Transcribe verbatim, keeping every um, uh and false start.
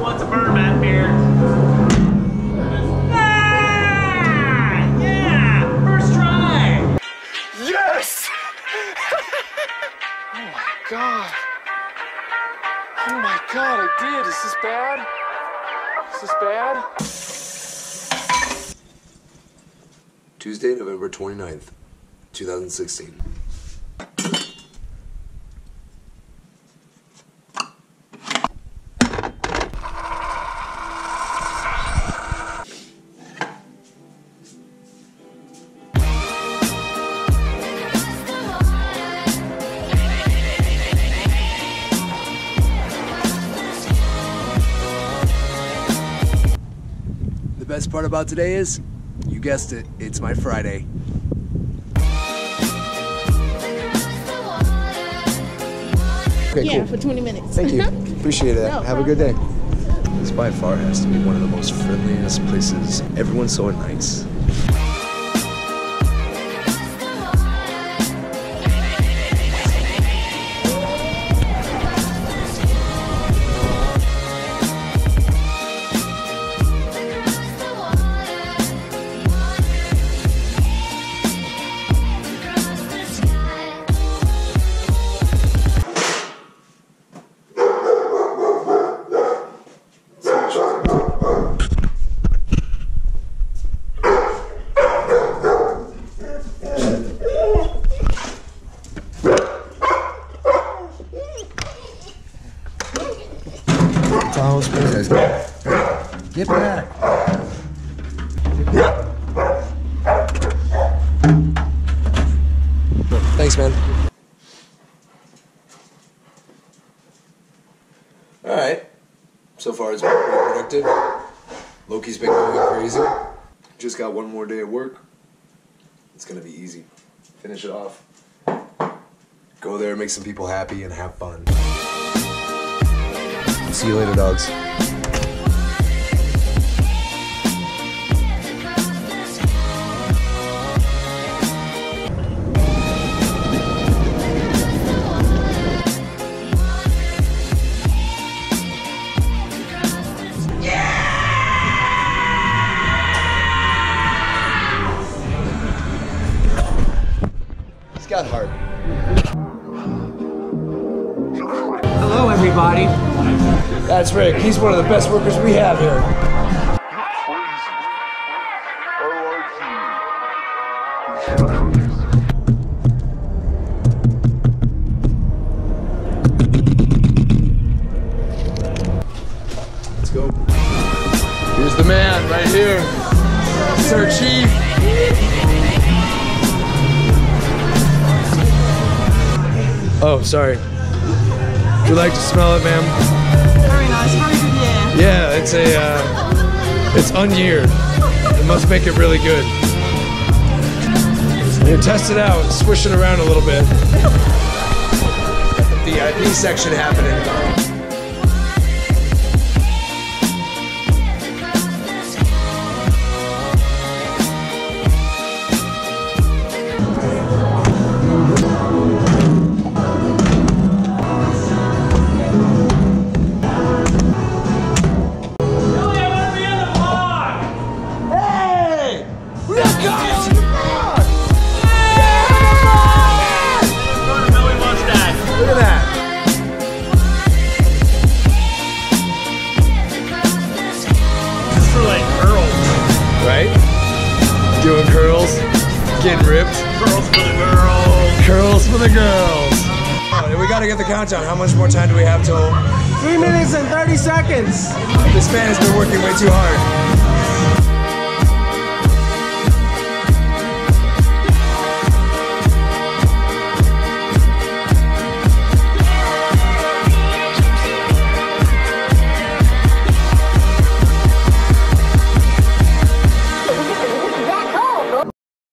What's a Birdman beer? Ah, yeah! First try! Yes! Oh my god. Oh my god, I did. Is this bad? Is this bad? Tuesday, November twenty-ninth, two thousand sixteen. The best part about today is, you guessed it, it's my Friday. Okay, yeah, cool. For twenty minutes. Thank you. Appreciate it. No, Have no. a good day. This by far has to be one of the most friendliest places. Everyone's so nice. Get back! Thanks, man. Alright. So far it's been pretty productive. Loki's been going crazy. Just got one more day of work. It's gonna be easy. Finish it off. Go there, make some people happy, and have fun. See you later, dogs. Got hard. Hello, everybody. That's Rick. He's one of the best workers we have here. You're crazy. I like you. Let's go. Here's the man right here. Sir Chief. Oh, sorry. We like to smell it, ma'am. Very nice. Very good year. Yeah, it's a, uh, it's unyeared. It must make it really good. You test it out, swish it around a little bit. Got the V I P section happening. Doing curls, getting ripped. Curls for the girls. Curls for the girls. Oh, we gotta get the countdown. How much more time do we have till? Three minutes and thirty seconds. This man has been working way too hard.